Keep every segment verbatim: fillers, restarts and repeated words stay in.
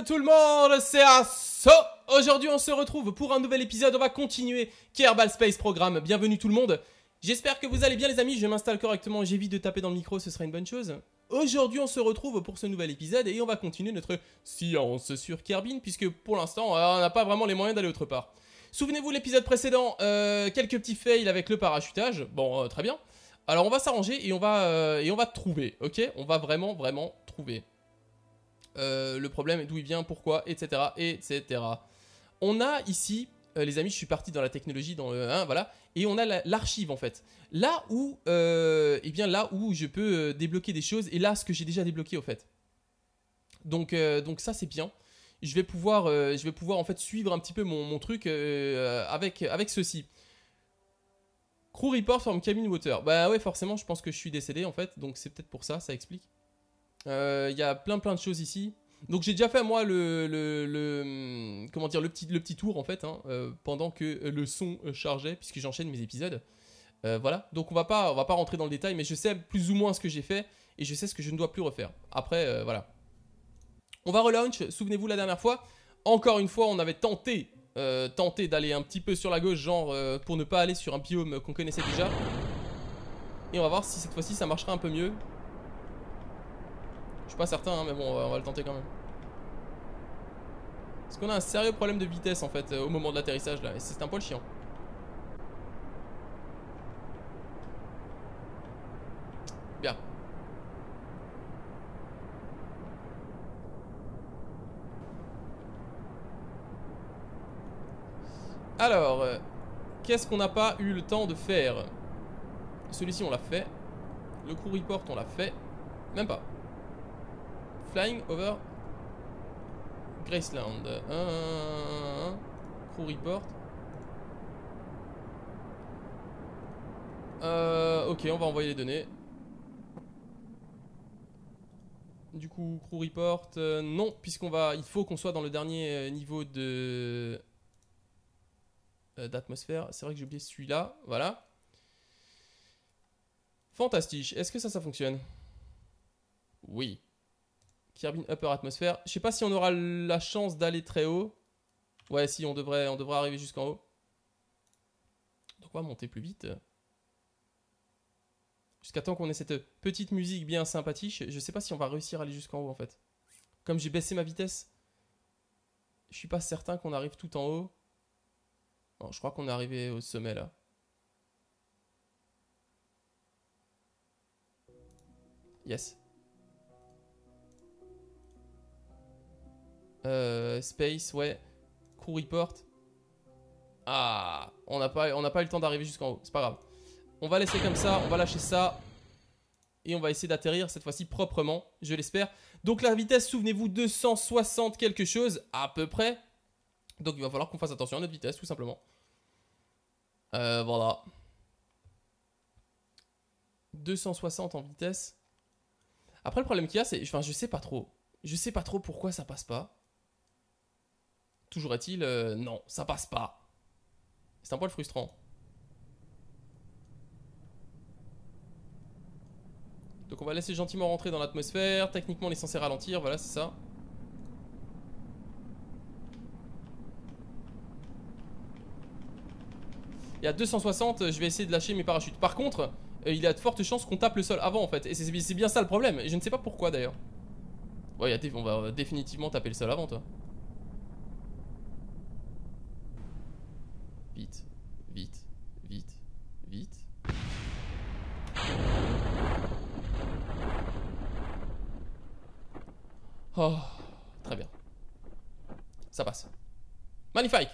Hello tout le monde, c'est Asso. Aujourd'hui on se retrouve pour un nouvel épisode, on va continuer Kerbal Space Program. Bienvenue tout le monde, j'espère que vous allez bien les amis, je m'installe correctement, j'évite de taper dans le micro, ce sera une bonne chose. Aujourd'hui on se retrouve pour ce nouvel épisode et on va continuer notre science sur Kerbin, puisque pour l'instant on n'a pas vraiment les moyens d'aller autre part. Souvenez-vous l'épisode précédent, euh, quelques petits fails avec le parachutage, bon euh, très bien. Alors on va s'arranger et on va, euh, et on va trouver, ok? On va vraiment vraiment trouver. Euh, le problème, d'où il vient, pourquoi, etc, et cetera. On a ici, euh, les amis, je suis parti dans la technologie, dans le hein, voilà, et on a l'archive la, en fait. Là où, euh, eh bien là où je peux euh, débloquer des choses, et là ce que j'ai déjà débloqué au fait. Donc, euh, donc ça c'est bien. Je vais pouvoir, euh, je vais pouvoir en fait suivre un petit peu mon, mon truc euh, avec avec ceci. Crew report from cabin water. Bah ouais, forcément, je pense que je suis décédé en fait, donc c'est peut-être pour ça, ça explique. Il euh, y a plein plein de choses ici. Donc j'ai déjà fait moi le, le, le comment dire le petit le petit tour en fait hein, euh, pendant que le son chargeait puisque j'enchaîne mes épisodes. Euh, voilà. Donc on va pas on va pas rentrer dans le détail, mais je sais plus ou moins ce que j'ai fait et je sais ce que je ne dois plus refaire. Après euh, voilà. On va relaunch. Souvenez-vous la dernière fois. Encore une fois on avait tenté euh, tenté d'aller un petit peu sur la gauche genre euh, pour ne pas aller sur un biome qu'on connaissait déjà. Et on va voir si cette fois-ci ça marchera un peu mieux. Je suis pas certain, hein, mais bon, on va, on va le tenter quand même. Parce qu'on a un sérieux problème de vitesse en fait au moment de l'atterrissage là, et c'est un poil chiant. Bien. Alors, euh, qu'est-ce qu'on n'a pas eu le temps de faire? Celui-ci on l'a fait. Le crew report on l'a fait. Même pas. Flying over Graceland. un, un, un, un. Crew report. Euh, ok, on va envoyer les données. Du coup, crew report. Euh, non, puisqu'on va, il faut qu'on soit dans le dernier niveau de euh, d'atmosphère. C'est vrai que j'ai oublié celui-là. Voilà. Fantastique. Est-ce que ça, ça fonctionne? Oui. Kerbin upper atmosphère. Je sais pas si on aura la chance d'aller très haut. Ouais, si, on devrait, on devrait arriver jusqu'en haut. Donc on va monter plus vite. Jusqu'à temps qu'on ait cette petite musique bien sympathique. Je sais pas si on va réussir à aller jusqu'en haut en fait. Comme j'ai baissé ma vitesse, je suis pas certain qu'on arrive tout en haut. Non, je crois qu'on est arrivé au sommet là. Yes. Euh, space, ouais. Crew report. Ah, on n'a pas, on n'a pas eu le temps d'arriver jusqu'en haut. C'est pas grave. On va laisser comme ça. On va lâcher ça. Et on va essayer d'atterrir cette fois-ci proprement. Je l'espère. Donc la vitesse, souvenez-vous, deux cent soixante quelque chose à peu près. Donc il va falloir qu'on fasse attention à notre vitesse tout simplement. Euh, voilà. deux cent soixante en vitesse. Après le problème qu'il y a, c'est, enfin, je sais pas trop. Je sais pas trop pourquoi ça passe pas. Toujours est-il, euh, non, ça passe pas. C'est un poil frustrant. Donc on va laisser gentiment rentrer dans l'atmosphère. Techniquement, on est censé ralentir, voilà, c'est ça. Et à deux cent soixante, je vais essayer de lâcher mes parachutes. Par contre, euh, il y a de fortes chances qu'on tape le sol avant, en fait. Et c'est bien ça le problème. Et je ne sais pas pourquoi, d'ailleurs. Ouais, on va définitivement taper le sol avant, toi. Vite, vite, vite, vite. Oh, très bien. Ça passe. Magnifique.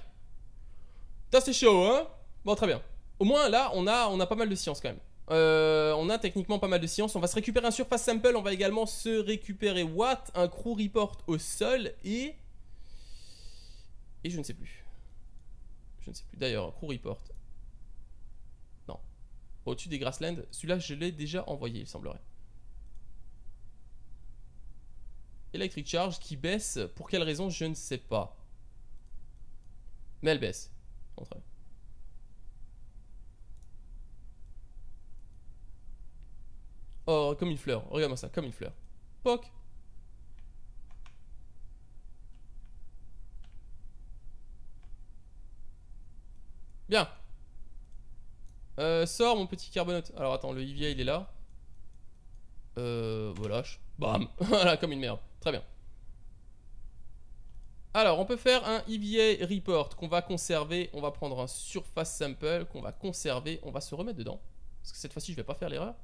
Ça c'est chaud, hein? Bon, très bien. Au moins, là, on a, on a pas mal de science quand même. Euh, on a techniquement pas mal de science. On va se récupérer un surface sample. On va également se récupérer Watt, un crew report au sol et... Et je ne sais plus. Je ne sais plus. D'ailleurs, crew report. Non. Au-dessus des grasslands. Celui-là, je l'ai déjà envoyé, il semblerait. Electric charge qui baisse. Pour quelle raison, je ne sais pas. Mais elle baisse. Entre eux. Oh, comme une fleur. Regarde-moi ça, comme une fleur. Poc. Bien. Euh, sors mon petit carbonote. Alors attends, le Ivia il est là. Euh, voilà. Bam. Voilà, comme une merde. Très bien. Alors on peut faire un E V A report qu'on va conserver. On va prendre un surface sample qu'on va conserver. On va se remettre dedans. Parce que cette fois-ci je vais pas faire l'erreur.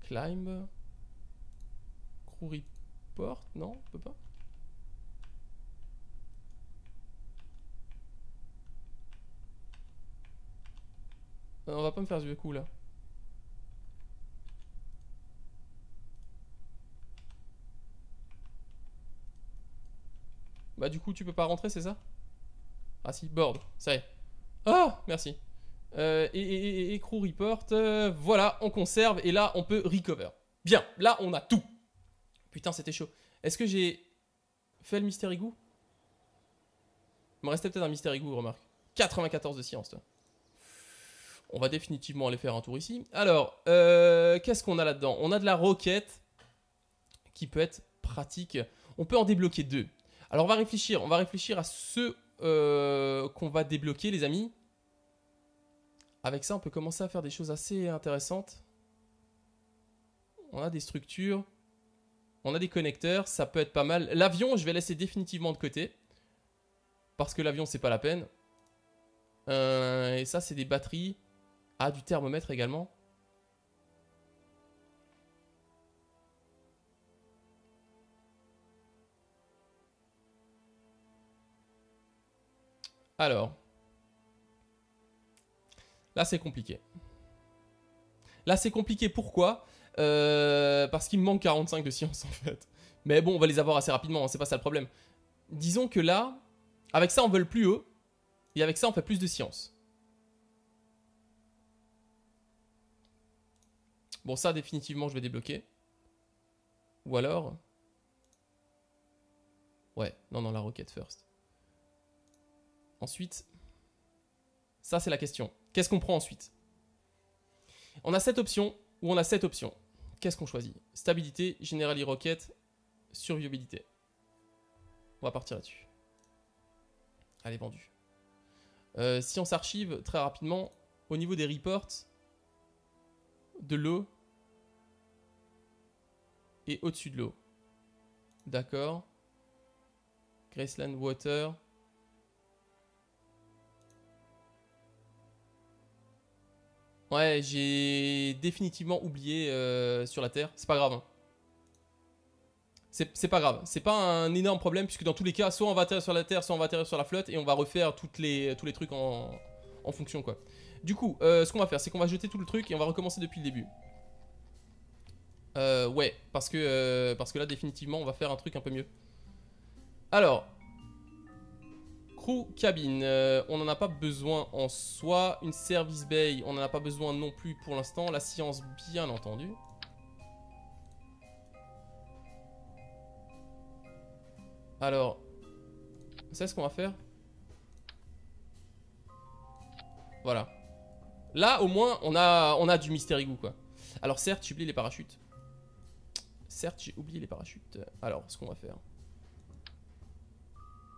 Climb. Crew report. Non, on peut pas. On va pas me faire ce vieux coup là. Bah du coup tu peux pas rentrer, c'est ça? Ah si, board, ça y est. Ah, merci. Euh, et, et, et, et crew report, euh, voilà, on conserve et là on peut recover. Bien, là on a tout. Putain, c'était chaud. Est-ce que j'ai fait le mystery goo? Il me restait peut-être un mystery goo, remarque. quatre-vingt-quatorze de science, toi. On va définitivement aller faire un tour ici. Alors, euh, qu'est-ce qu'on a là-dedans? On a de la roquette qui peut être pratique. On peut en débloquer deux. Alors, on va réfléchir. On va réfléchir à ce euh, qu'on va débloquer, les amis. Avec ça, on peut commencer à faire des choses assez intéressantes. On a des structures. On a des connecteurs. Ça peut être pas mal. L'avion, je vais laisser définitivement de côté. Parce que l'avion, c'est pas la peine. Euh, et ça, c'est des batteries. Ah, du thermomètre également. Alors. Là, c'est compliqué. Là, c'est compliqué. Pourquoi? euh, Parce qu'il me manque quarante-cinq de science, en fait. Mais bon, on va les avoir assez rapidement. Hein, c'est pas ça le problème. Disons que là, avec ça, on vole plus haut. Et avec ça, on fait plus de science. Bon, ça, définitivement, je vais débloquer. Ou alors... Ouais, non, non, la roquette first. Ensuite... Ça, c'est la question. Qu'est-ce qu'on prend ensuite? On a cette option, ou on a cette option. Qu'est-ce qu'on choisit? Stabilité, Generally Rocket, survivabilité. On va partir là-dessus. Allez, vendu. Euh, si on s'archive, très rapidement, au niveau des reports, de l'eau... Et au-dessus de l'eau. D'accord. Graceland Water. Ouais, j'ai définitivement oublié euh, sur la Terre. C'est pas grave. Hein. C'est pas grave. C'est pas un énorme problème puisque dans tous les cas, soit on va atterrir sur la Terre, soit on va atterrir sur la flotte et on va refaire toutes les, tous les trucs en, en fonction, quoi. Du coup, euh, ce qu'on va faire, c'est qu'on va jeter tout le truc et on va recommencer depuis le début. Euh, ouais, parce que, euh, parce que là, définitivement, on va faire un truc un peu mieux. Alors, crew cabine, euh, on n'en a pas besoin en soi. Une service bay, on n'en a pas besoin non plus pour l'instant. La science, bien entendu. Alors, c'est ce qu'on va faire. Voilà. Là, au moins, on a, on a du mystery goo, quoi. Alors, certes, j'oublie les parachutes. Certes, j'ai oublié les parachutes. Alors, ce qu'on va faire.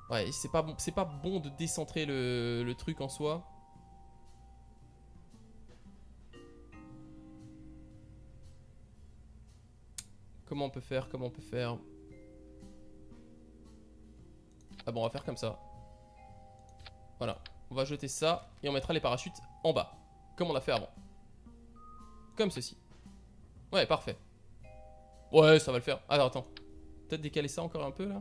Ouais, c'est pas bon, c'est pas bon de décentrer le, le truc en soi. Comment on peut faire? Comment on peut faire? Ah bon, on va faire comme ça. Voilà. On va jeter ça et on mettra les parachutes en bas. Comme on a fait avant. Comme ceci. Ouais, parfait. Ouais, ça va le faire. Alors, attends. Peut-être décaler ça encore un peu, là.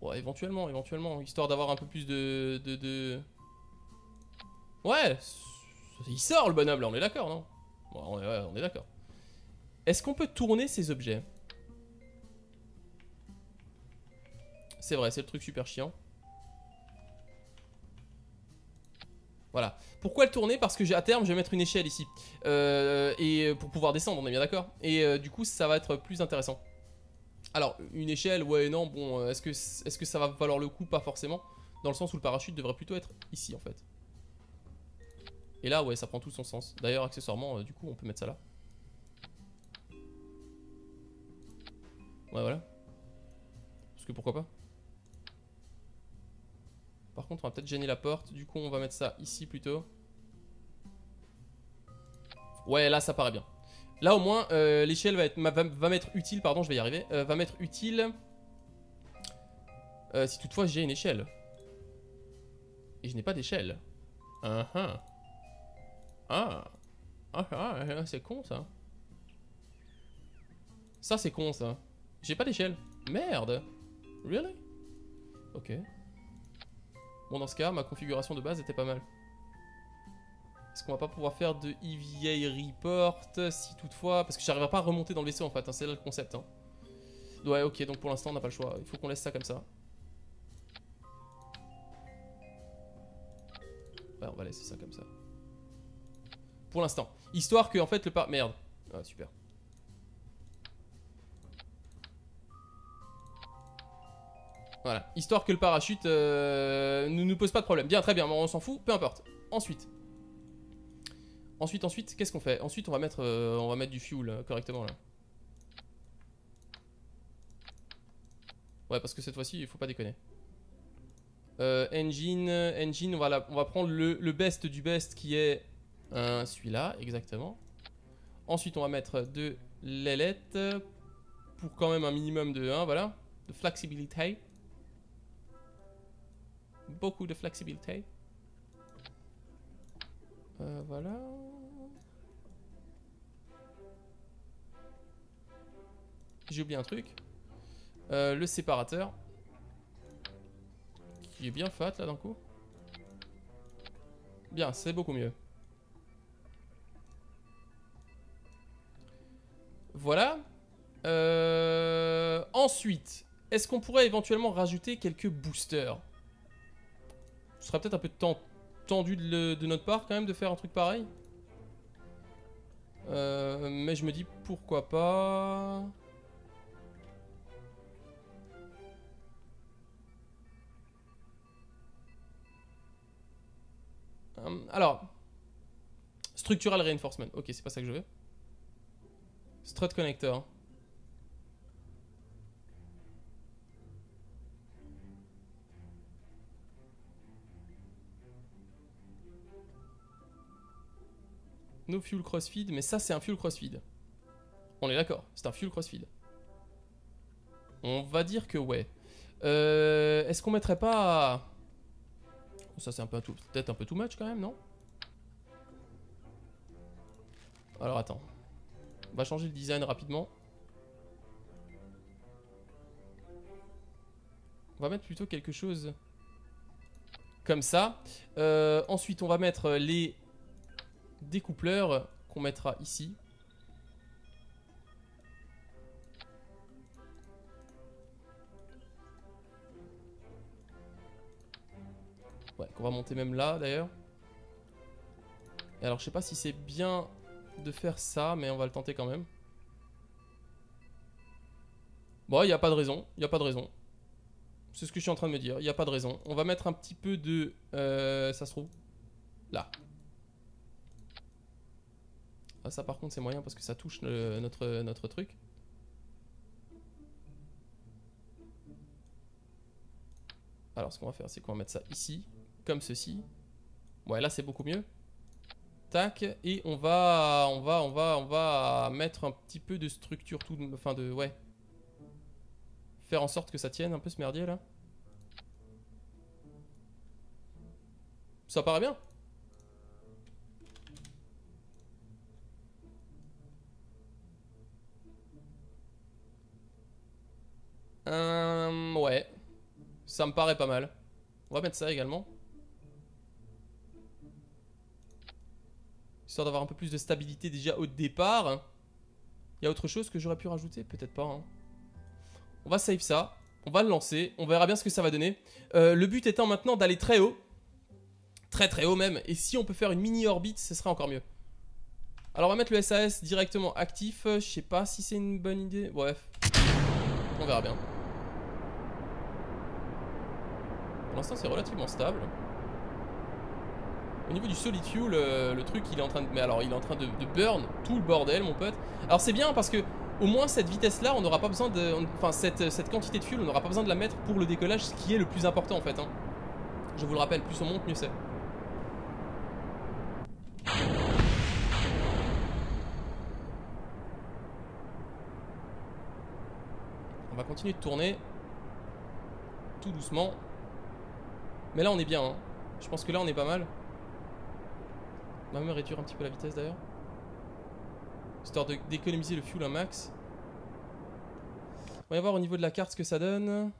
Ouais, éventuellement, éventuellement. Histoire d'avoir un peu plus de, de, de... Ouais. Il sort, le bonhomme, là. On est d'accord, non? Ouais, on est, ouais, on est d'accord. Est-ce qu'on peut tourner ces objets? C'est vrai, c'est le truc super chiant. Voilà. Pourquoi le tourner? Parce que à terme, je vais mettre une échelle ici. Euh, et pour pouvoir descendre, on est bien d'accord. Et euh, du coup, ça va être plus intéressant. Alors, une échelle, ouais, non, bon, est-ce que, est-ce que ça va valoir le coup? Pas forcément. Dans le sens où le parachute devrait plutôt être ici, en fait. Et là, ouais, ça prend tout son sens. D'ailleurs, accessoirement, euh, du coup, on peut mettre ça là. Ouais, voilà. Parce que pourquoi pas. Par contre, on va peut-être gêner la porte. Du coup, on va mettre ça ici plutôt. Ouais, là, ça paraît bien. Là, au moins, euh, l'échelle va être, va, va m'être utile. Pardon, je vais y arriver. Euh, va m'être utile. Euh, si toutefois, j'ai une échelle. Et je n'ai pas d'échelle. Ah ah. Ah. Ah, ah c'est con, ça. Ça, c'est con, ça. J'ai pas d'échelle. Merde. Really? Ok. Bon, dans ce cas, ma configuration de base était pas mal. Est-ce qu'on va pas pouvoir faire de E V A report si toutefois... Parce que j'arriverai pas à remonter dans le vaisseau en fait, hein. C'est là le concept. Hein. Ouais, ok, donc pour l'instant on n'a pas le choix. Il faut qu'on laisse ça comme ça. Ouais, on va laisser ça comme ça. Pour l'instant. Histoire que en fait le par... Merde. Ah, super. Voilà, histoire que le parachute euh, ne nous pose pas de problème. Bien, très bien, on s'en fout, peu importe. Ensuite, ensuite, ensuite, qu'est-ce qu'on fait? Ensuite, on va mettre, euh, on va mettre du fuel euh, correctement là. Ouais, parce que cette fois-ci, il faut pas déconner. Euh, engine, engine, on va, la, on va prendre le, le best du best qui est euh, celui-là, exactement. Ensuite, on va mettre de l'ailette pour quand même un minimum de un, hein, voilà, de flexibilité. Beaucoup de flexibilité. Euh, voilà. J'ai oublié un truc. Euh, le séparateur. Qui est bien fat là d'un coup. Bien, c'est beaucoup mieux. Voilà. Euh... Ensuite, est-ce qu'on pourrait éventuellement rajouter quelques boosters ? Ce serait peut-être un peu tendu de, le, de notre part quand même de faire un truc pareil. Euh, mais je me dis pourquoi pas. Hum, alors. Structural reinforcement. Ok, c'est pas ça que je veux. Strut connector. No fuel crossfeed, mais ça c'est un fuel crossfeed. On est d'accord, c'est un fuel crossfeed. On va dire que ouais. Euh, Est-ce qu'on mettrait pas... Oh, ça c'est un peu tout, peut-être un peu too much quand même, non? Alors attends. On va changer le design rapidement. On va mettre plutôt quelque chose comme ça. Euh, ensuite on va mettre les... découpleur qu'on mettra ici. Ouais, qu'on va monter même là d'ailleurs. Et alors je sais pas si c'est bien de faire ça, mais on va le tenter quand même. Bon, il n'y a pas de raison, il n'y a pas de raison. C'est ce que je suis en train de me dire, il n'y a pas de raison. On va mettre un petit peu de... Euh, ça se trouve là. Ça par contre c'est moyen parce que ça touche le, notre, notre truc. Alors ce qu'on va faire c'est qu'on va mettre ça ici, comme ceci. Ouais, là c'est beaucoup mieux. Tac, et on va on va on va on va mettre un petit peu de structure tout, enfin de ouais. Faire en sorte que ça tienne un peu ce merdier là. Ça paraît bien. Euh, ouais, ça me paraît pas mal. On va mettre ça également. Histoire d'avoir un peu plus de stabilité déjà au départ. Il y a autre chose que j'aurais pu rajouter? Peut-être pas. Hein. On va save ça. On va le lancer. On verra bien ce que ça va donner. Euh, le but étant maintenant d'aller très haut. Très très haut même. Et si on peut faire une mini-orbite, ce serait encore mieux. Alors on va mettre le S A S directement actif. Je sais pas si c'est une bonne idée. Bref. On verra bien. Pour l'instant c'est relativement stable. Au niveau du solid fuel, le, le truc il est en train de... Mais alors il est en train de, de burn tout le bordel mon pote. Alors c'est bien parce que au moins cette vitesse-là, on n'aura pas besoin de... On, enfin, cette, cette quantité de fuel, on n'aura pas besoin de la mettre pour le décollage, ce qui est le plus important en fait. Hein. Je vous le rappelle, plus on monte, mieux c'est. On va continuer de tourner tout doucement. Mais là on est bien, hein. Je pense que là on est pas mal. On va même réduire un petit peu la vitesse d'ailleurs, histoire d'économiser le fuel un max. On va voir au niveau de la carte ce que ça donne.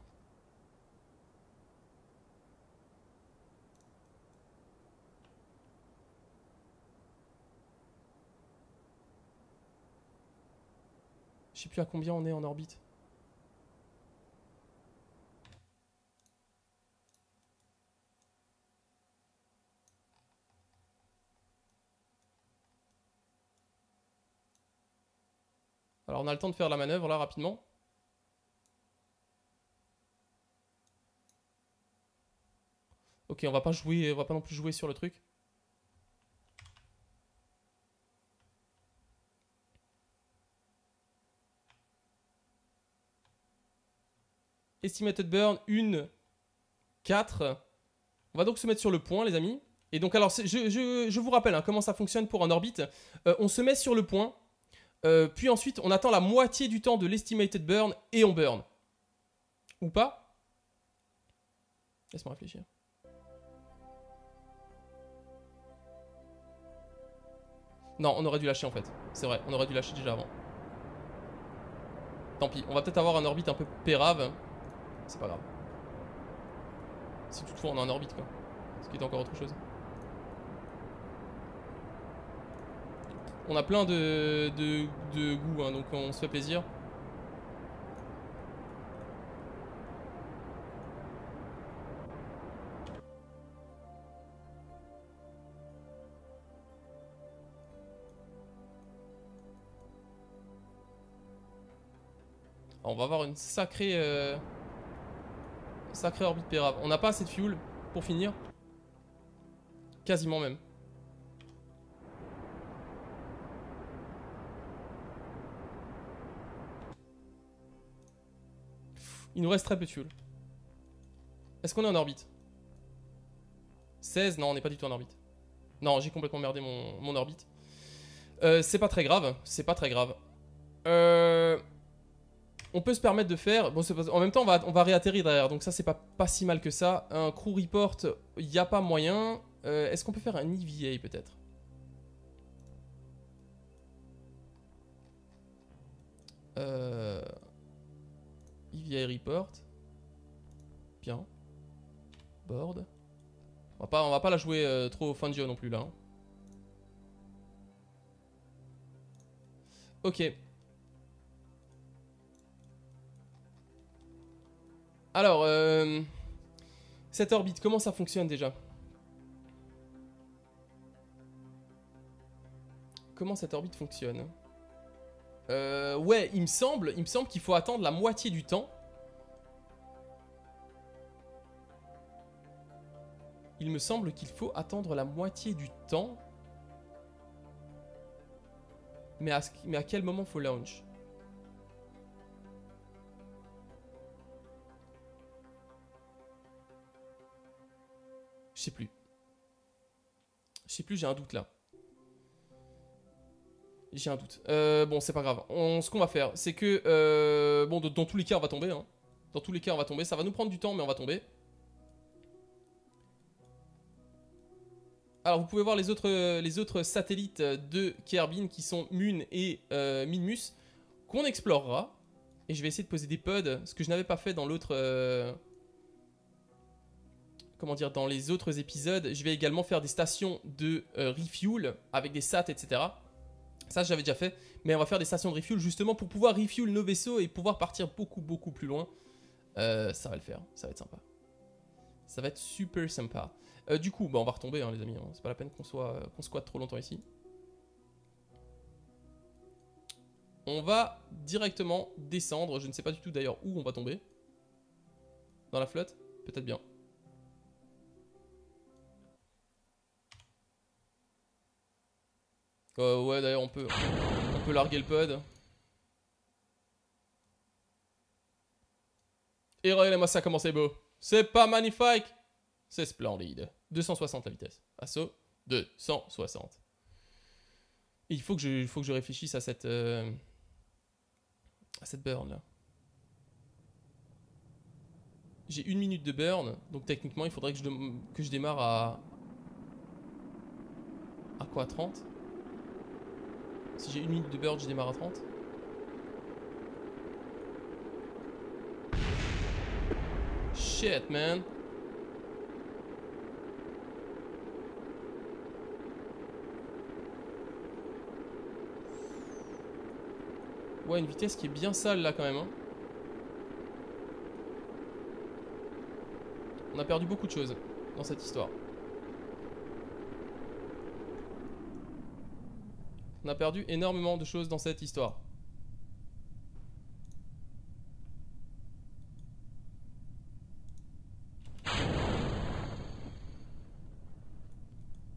Je sais plus à combien on est en orbite. Alors on a le temps de faire la manœuvre là rapidement. Ok, on va pas jouer, on va pas non plus jouer sur le truc. Estimated burn une, quatre. On va donc se mettre sur le point les amis. Et donc alors je, je, je vous rappelle hein, comment ça fonctionne pour en orbite. Euh, on se met sur le point. Euh, puis ensuite, on attend la moitié du temps de l'estimated burn et on burn. Ou pas? Laisse-moi réfléchir. Non, on aurait dû lâcher en fait. C'est vrai, on aurait dû lâcher déjà avant. Tant pis, on va peut-être avoir un orbite un peu pérave. C'est pas grave. Si toutefois on a un orbite quoi. Ce qui est encore autre chose. On a plein de, de, de goûts, hein, donc on se fait plaisir. Alors on va avoir une sacrée, euh, sacrée orbite pérave. On n'a pas assez de fuel pour finir. Quasiment même. Il nous reste très peu de fuel. Est-ce qu'on est en orbite? seize? Non, on n'est pas du tout en orbite. Non, j'ai complètement merdé mon, mon orbite. Euh, c'est pas très grave. C'est pas très grave. Euh, on peut se permettre de faire... Bon, pas, en même temps, on va, on va réatterrir derrière. Donc ça, c'est pas, pas si mal que ça. Un crew report, il n'y a pas moyen. Euh, Est-ce qu'on peut faire un E V A peut-être? Euh... E V A report. Bien. Board. On va pas, on va pas la jouer euh, trop fin de jeu non plus là. Hein. Ok. Alors, euh, cette orbite, comment ça fonctionne déjà? Comment cette orbite fonctionne? Euh, ouais, il me semble, il me semble qu'il faut attendre la moitié du temps. Il me semble qu'il faut attendre la moitié du temps. Mais à, mais à quel moment faut launch? Je sais plus. Je sais plus, j'ai un doute là. J'ai un doute. Euh, bon, c'est pas grave. On, ce qu'on va faire, c'est que... Euh, bon, dans, dans tous les cas, on va tomber. Hein. Dans tous les cas, on va tomber. Ça va nous prendre du temps, mais on va tomber. Alors, vous pouvez voir les autres, les autres satellites de Kerbin, qui sont Mun et euh, Minmus, qu'on explorera. Et je vais essayer de poser des pods, ce que je n'avais pas fait dans l'autre... Euh, comment dire, dans les autres épisodes. Je vais également faire des stations de euh, refuel, avec des sats, et cetera. Ça, j'avais déjà fait, mais on va faire des stations de refuel justement pour pouvoir refuel nos vaisseaux et pouvoir partir beaucoup, beaucoup plus loin. Euh, ça va le faire, ça va être sympa. Ça va être super sympa. Euh, du coup, bah, on va retomber, hein, les amis. Hein. C'est pas la peine qu'on soit, qu'on squatte trop longtemps ici. On va directement descendre. Je ne sais pas du tout d'ailleurs où on va tomber. Dans la flotte, peut-être bien. Euh, ouais, d'ailleurs, on peut, on peut larguer le pod. Et regardez-moi ça comment c'est beau. C'est pas magnifique? C'est splendide. deux cent soixante la vitesse. Assaut, deux cent soixante. Et il faut que je, faut que je réfléchisse à cette, euh, à cette burn là. J'ai une minute de burn, donc techniquement il faudrait que je, que je démarre à... À quoi, trente? Si j'ai une minute de burn, je démarre à trente. Shit, man. Ouais, une vitesse qui est bien sale là quand même. Hein. On a perdu beaucoup de choses dans cette histoire. On a perdu énormément de choses dans cette histoire.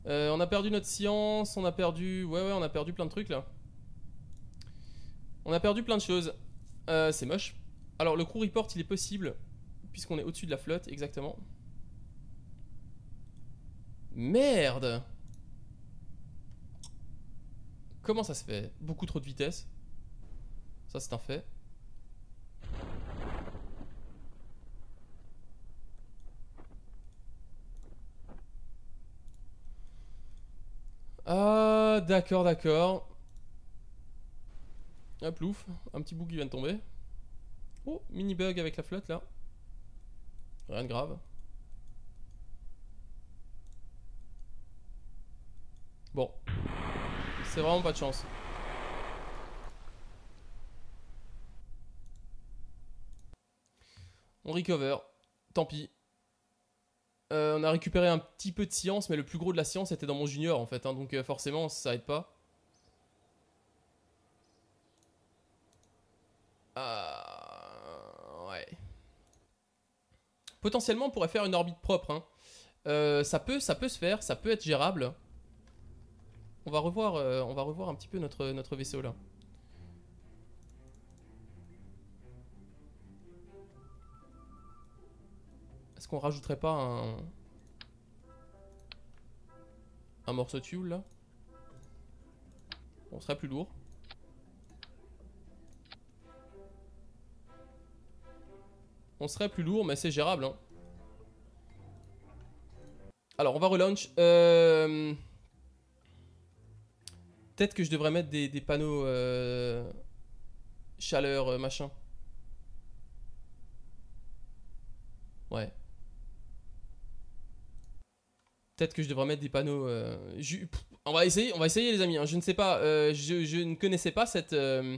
Euh, on a perdu notre science, on a perdu... Ouais, ouais, on a perdu plein de trucs là. On a perdu plein de choses. Euh, c'est moche. Alors, le crew report, il est possible, puisqu'on est au-dessus de la flotte, exactement. Merde! Comment ça se fait? Beaucoup trop de vitesse. Ça, c'est un fait. Ah, d'accord, d'accord. Ah, plouf. Un petit bug qui vient de tomber. Oh, mini bug avec la flotte, là. Rien de grave. Bon. C'est vraiment pas de chance. On recover. Tant pis. Euh, on a récupéré un petit peu de science, mais le plus gros de la science était dans mon junior en fait. Hein, donc euh, forcément, ça aide pas. Euh, ouais. Potentiellement, on pourrait faire une orbite propre. Hein. Euh, ça peut, ça peut se faire, ça peut être gérable. On va revoir, euh, on va revoir un petit peu notre, notre vaisseau là. Est-ce qu'on rajouterait pas un... un morceau de fuel là? On serait plus lourd. On serait plus lourd mais c'est gérable hein. Alors on va relaunch. Euh... Peut-être que je devrais mettre des, des panneaux euh... chaleur machin. Ouais. Peut-être que je devrais mettre des panneaux. Euh, je, pff, on va essayer, on va essayer les amis. Hein, je ne sais pas, euh, je, je ne connaissais pas cette. Euh,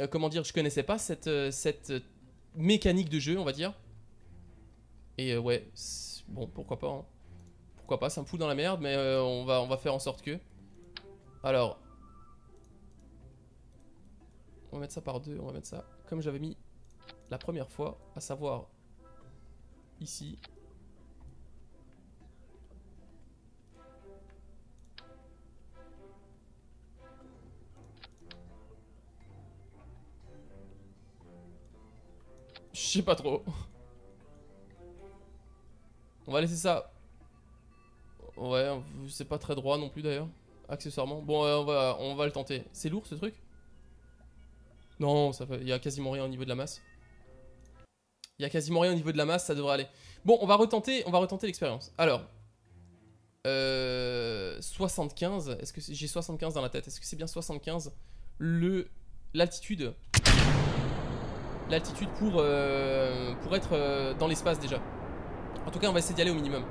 euh, comment dire, je connaissais pas cette euh, cette euh, mécanique de jeu, on va dire. Et euh, ouais, bon, pourquoi pas. Hein. Pourquoi pas, ça me fout dans la merde, mais euh, on va on va faire en sorte que. Alors, on va mettre ça par deux, on va mettre ça comme j'avais mis la première fois, à savoir ici. Je sais pas trop. On va laisser ça. Ouais, c'est pas très droit non plus d'ailleurs. Accessoirement. Bon, euh, on va, on va le tenter. C'est lourd ce truc? Non, ça fait, y a quasiment rien au niveau de la masse. Il y a quasiment rien au niveau de la masse, ça devrait aller. Bon, on va retenter, on va retenter l'expérience. Alors, euh, soixante-quinze. Est-ce que j'ai soixante-quinze dans la tête? Est-ce que c'est bien soixante-quinze? Le l'altitude. L'altitude pour, euh, pour être euh, dans l'espace déjà. En tout cas, on va essayer d'y aller au minimum.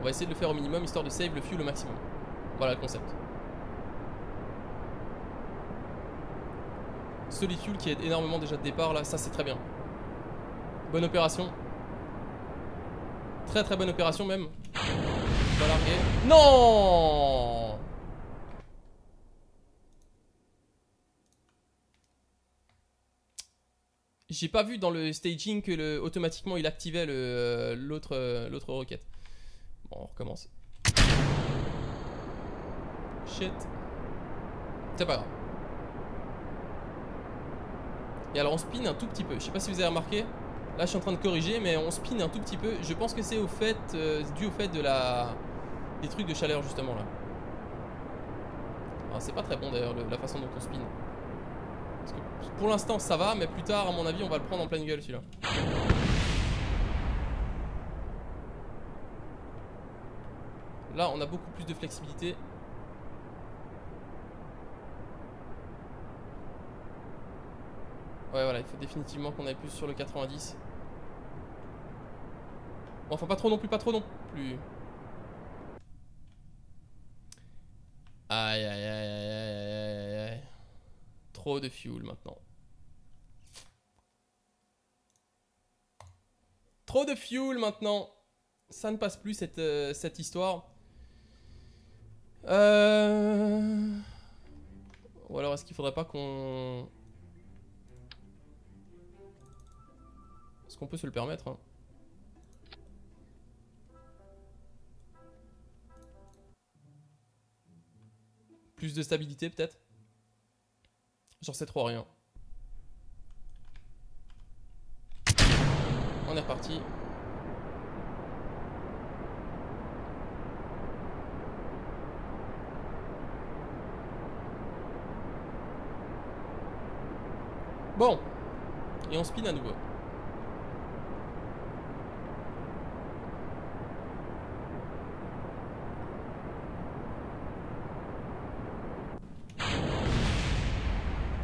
On va essayer de le faire au minimum, histoire de save le fuel au maximum. Voilà le concept. Solid fuel qui aide énormément déjà de départ, là, ça c'est très bien. Bonne opération. Très très bonne opération même. On va larguer. Non! J'ai pas vu dans le staging que le, automatiquement il activait l'autre euh, l'autre roquette. Bon, on recommence. Shit. C'est pas grave. Et alors on spin un tout petit peu, je sais pas si vous avez remarqué. Là je suis en train de corriger mais on spin un tout petit peu. Je pense que c'est au fait euh, dû au fait de la... des trucs de chaleur justement là. C'est pas très bon d'ailleurs la façon dont on spin. Parce que pour l'instant ça va, mais plus tard à mon avis on va le prendre en pleine gueule celui-là. Là on a beaucoup plus de flexibilité. Ouais voilà, il faut définitivement qu'on aille plus sur le quatre-vingt-dix. Bon, enfin pas trop non plus, pas trop non plus. Aïe aïe aïe aïe aïe aïe aïe. Trop de fuel maintenant. Trop de fuel maintenant. Ça ne passe plus cette, euh, cette histoire. Euh... Ou alors est-ce qu'il faudrait pas qu'on... Est-ce qu'on peut se le permettre hein? Plus de stabilité peut-être. J'en sais trop rien. On est reparti. Bon. Et on spin à nouveau.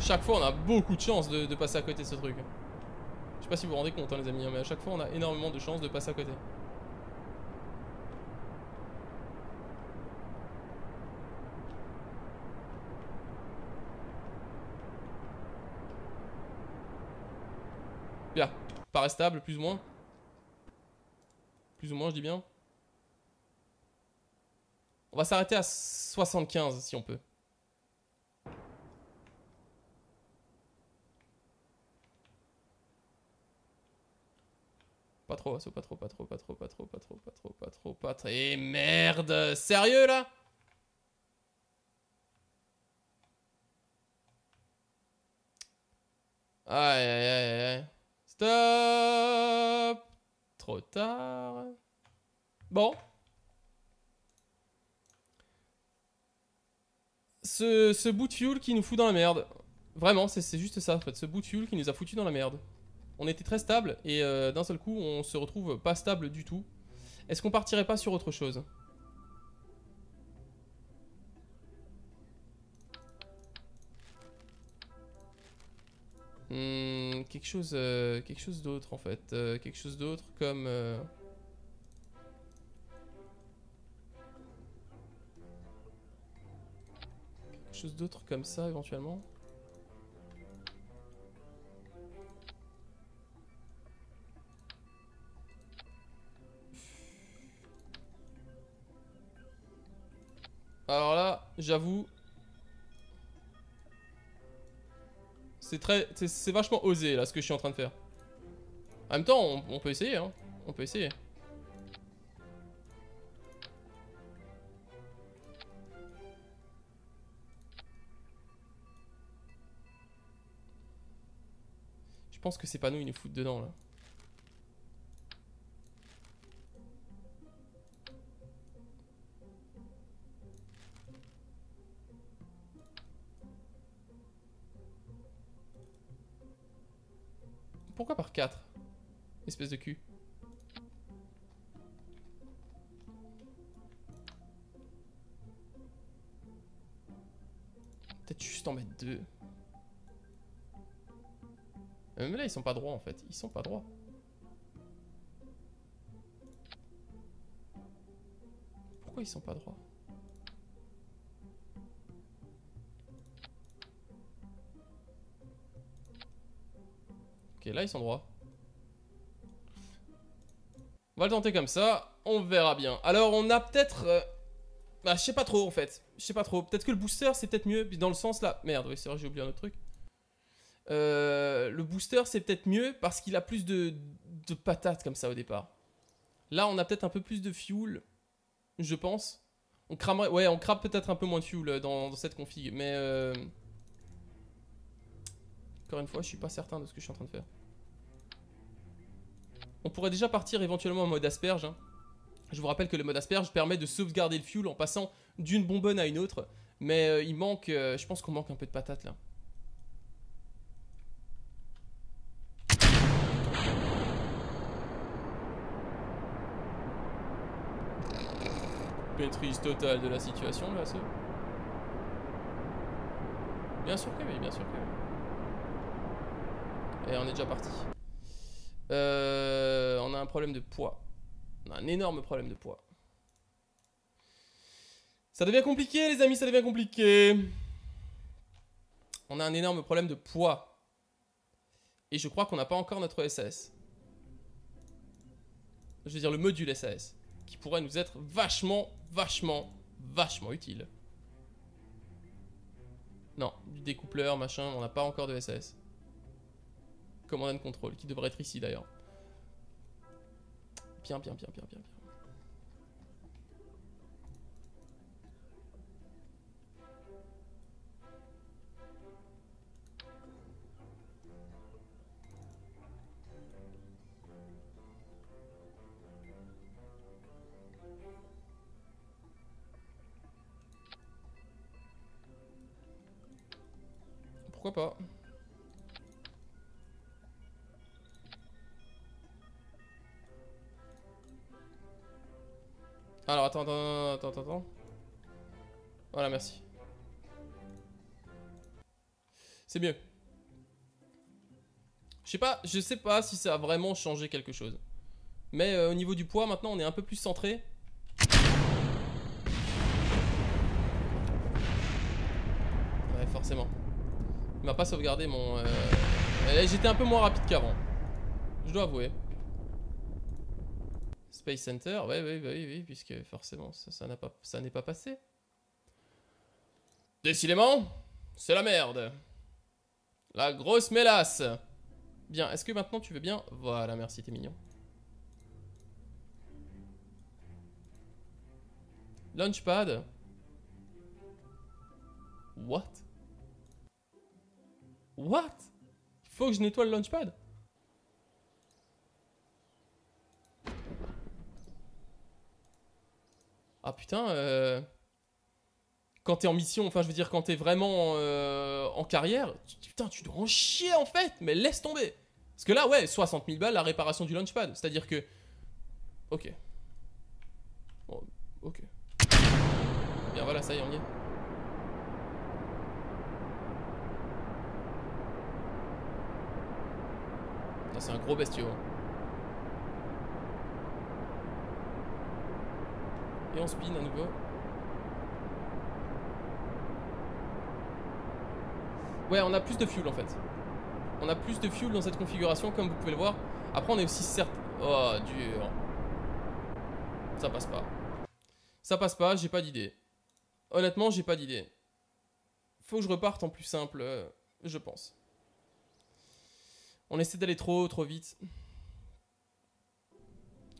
Chaque fois on a beaucoup de chance de, de passer à côté de ce truc. Je sais pas si vous vous rendez compte hein, les amis, hein, mais à chaque fois on a énormément de chance de passer à côté. Bien, paraît stable plus ou moins. Plus ou moins je dis bien. On va s'arrêter à soixante-quinze si on peut. Pas trop, pas trop, pas trop, pas trop, pas trop, pas trop, pas trop, pas trop, pas trop. Et merde, sérieux là? Aïe aïe aïe aïe. Stop! Trop tard. Bon. Ce, ce bout de fuel qui nous fout dans la merde. Vraiment, c'est juste ça en fait. Ce bout de fuel qui nous a foutu dans la merde. On était très stable et euh, d'un seul coup on se retrouve pas stable du tout. Est-ce qu'on partirait pas sur autre chose? hmm, Quelque chose, euh, quelque chose d'autre en fait. Euh, quelque chose d'autre comme... Euh... Quelque chose d'autre comme ça éventuellement. Alors là, j'avoue, c'est très, c'est vachement osé là ce que je suis en train de faire. En même temps, on, on peut essayer, hein. On peut essayer. Je pense que ces panneaux ils nous foutent dedans là. Pourquoi par quatre? Espèce de cul. Peut-être juste en mettre deux. Même là, ils sont pas droits en fait. Ils sont pas droits. Pourquoi ils sont pas droits? Ok, là ils sont droits. On va le tenter comme ça, on verra bien. Alors on a peut-être... Euh... Bah je sais pas trop en fait, je sais pas trop. Peut-être que le booster c'est peut-être mieux, puis dans le sens là... Merde, oui c'est vrai j'ai oublié un autre truc. Euh, le booster c'est peut-être mieux parce qu'il a plus de, de patates comme ça au départ. Là on a peut-être un peu plus de fuel, je pense. On cramerait... Ouais on crame peut-être un peu moins de fuel dans, dans cette config, mais... Euh... Encore une fois, je suis pas certain de ce que je suis en train de faire. On pourrait déjà partir éventuellement en mode asperge. Hein. Je vous rappelle que le mode asperge permet de sauvegarder le fuel en passant d'une bonbonne à une autre. Mais euh, il manque, euh, je pense qu'on manque un peu de patate là. Maîtrise totale de la situation là, ça. Bien sûr que oui, bien sûr que oui. Et on est déjà parti. Euh, on a un problème de poids. On a un énorme problème de poids. Ça devient compliqué les amis, ça devient compliqué. On a un énorme problème de poids. Et je crois qu'on n'a pas encore notre S A S. Je veux dire le module S A S. Qui pourrait nous être vachement, vachement, vachement utile. Non, du découpleur, machin, on n'a pas encore de S A S. Command and Control, qui devrait être ici d'ailleurs. Bien, bien, bien, bien, bien, bien. Pourquoi pas? Alors attends, attends, attends, attends. Voilà, merci. C'est mieux. Je sais pas, je sais pas si ça a vraiment changé quelque chose. Mais euh, au niveau du poids, maintenant on est un peu plus centré. Ouais, forcément. Il m'a pas sauvegardé mon... Euh... J'étais un peu moins rapide qu'avant. Je dois avouer. Space Center, ouais, ouais, ouais, ouais, puisque forcément, ça, ça n'a pas, ça n'est pas passé. Décidément, c'est la merde. La grosse mélasse. Bien, est-ce que maintenant tu veux bien... Voilà, merci, t'es mignon. Launchpad. What? What? Faut que je nettoie le launchpad? Ah putain, euh... quand t'es en mission, enfin je veux dire quand t'es vraiment euh, en carrière, tu, putain tu dois en chier en fait, mais laisse tomber. Parce que là ouais, soixante mille balles la réparation du launchpad, c'est-à-dire que... Ok. Bon, ok. Bien voilà, ça y est, on y est. C'est un gros bestiau. Et on spin à nouveau. Ouais, on a plus de fuel en fait. On a plus de fuel dans cette configuration, comme vous pouvez le voir. Après, on est aussi certes. Oh, dur. Ça passe pas. Ça passe pas, j'ai pas d'idée. Honnêtement, j'ai pas d'idée. Faut que je reparte en plus simple, je pense. On essaie d'aller trop, trop vite.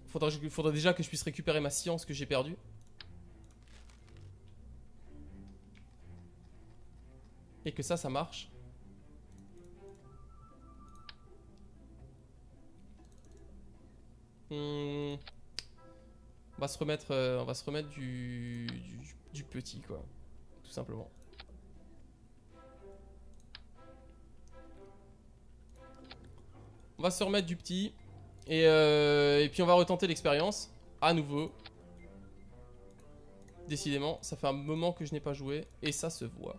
Faudra, faudra déjà que je puisse récupérer ma science que j'ai perdue. Et que ça, ça marche. Hum, on va se remettre, euh, on va se remettre du, du, du petit, quoi. Tout simplement. On va se remettre du petit et, euh, et puis on va retenter l'expérience à nouveau. Décidément, ça fait un moment que je n'ai pas joué et ça se voit.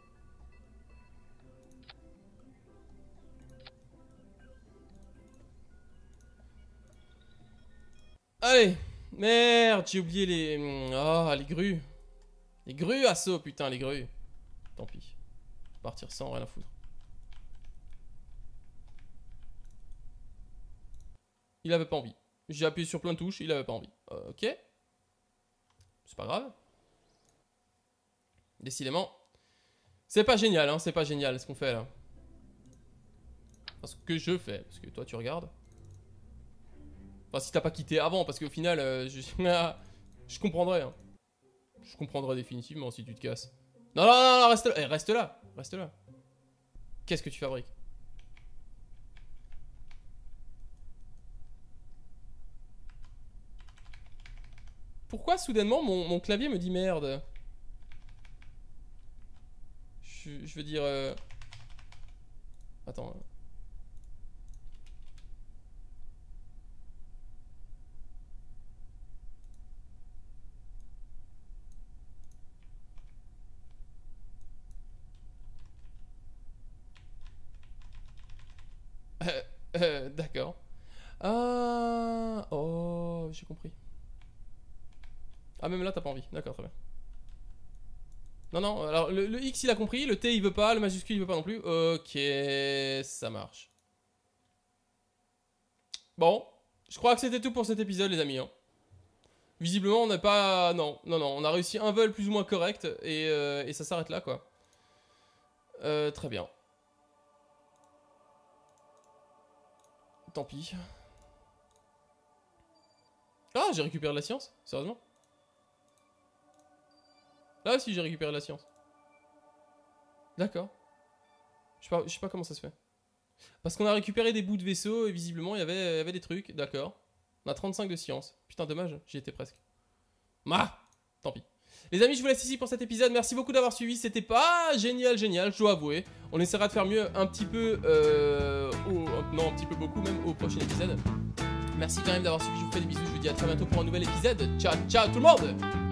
Allez, merde, j'ai oublié les... Ah, oh, les grues. Les grues, assaut, putain, les grues. Tant pis, partir sans, rien à foutre. Il avait pas envie. J'ai appuyé sur plein de touches, il avait pas envie. Euh, ok. C'est pas grave. Décidément. C'est pas génial, hein. C'est pas génial ce qu'on fait là. Enfin, ce que je fais, parce que toi tu regardes. Enfin, si t'as pas quitté avant, parce qu'au final, euh, je... je comprendrais. Hein. Je comprendrais définitivement si tu te casses. Non, non, non, non, reste là. Eh, reste là. Reste là. Qu'est-ce que tu fabriques? Pourquoi soudainement mon, mon clavier me dit merde? Je, je veux dire... Euh... Attends... Euh, d'accord. Euh... Oh, j'ai compris. Ah, même là, t'as pas envie. D'accord, très bien. Non, non, alors le, le X, il a compris. Le T, il veut pas. Le majuscule, il veut pas non plus. Ok, ça marche. Bon, je crois que c'était tout pour cet épisode, les amis. Hein. Visiblement, on n'a pas... Non, non, non. On a réussi un vol plus ou moins correct. Et, euh, et ça s'arrête là, quoi. Euh, très bien. Tant pis. Ah, j'ai récupéré de la science, sérieusement. Là aussi, j'ai récupéré de la science. D'accord. Je sais pas, je sais pas comment ça se fait. Parce qu'on a récupéré des bouts de vaisseau et visiblement, il y avait, il y avait des trucs. D'accord. On a trente-cinq de science. Putain, dommage, j'y étais presque. Mah, tant pis. Les amis, je vous laisse ici pour cet épisode. Merci beaucoup d'avoir suivi. C'était pas génial, génial, je dois avouer. On essaiera de faire mieux un petit peu... Euh, au, non, un petit peu beaucoup même au prochain épisode. Merci quand même d'avoir suivi. Je vous fais des bisous. Je vous dis à très bientôt pour un nouvel épisode. Ciao, ciao tout le monde!